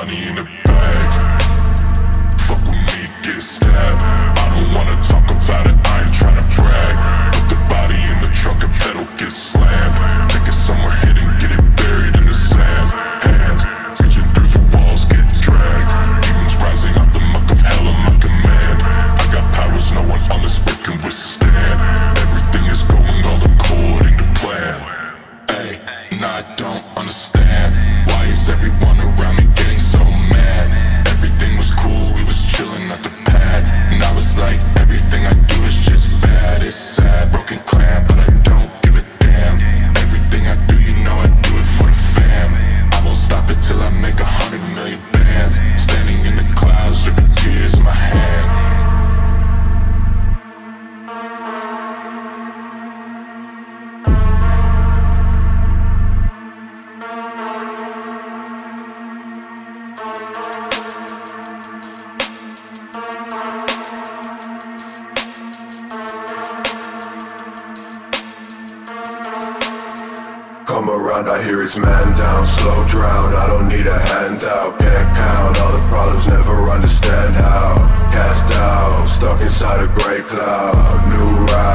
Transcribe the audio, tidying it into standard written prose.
money in the bag. Fuck with me, get stabbed. I don't wanna talk about it, I ain't tryna brag. Put the body in the trunk and pedal get slammed. Take it somewhere hidden, get it buried in the sand. Hands reaching through the walls, get dragged. Demons rising out the muck of hell on my command. I got powers no one on this earth can withstand. Everything is going all according to plan. Ay, nah, I don't understand. Why is everyone around me getting so mad? Everything was cool, we was chillin' at the pad. Now it's like everything I do is just bad. It's sad, broken clam, but I don't give a damn. Everything I do, you know I do it for the fam. I won't stop it till I make 100 million bands. Standing in the clouds, dripping tears in my hand. Come around, I hear it's man down, slow drown. I don't need a handout, can't count all the problems, never understand how. Cast out, stuck inside a grey cloud, new route.